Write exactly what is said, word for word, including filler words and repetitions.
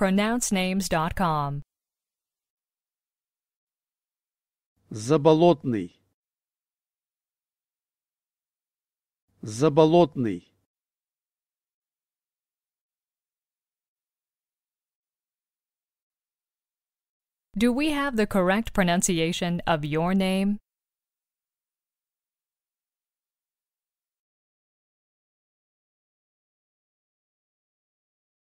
pronounce names dot com. Заболотный. Заболотный. Do we have the correct pronunciation of your name?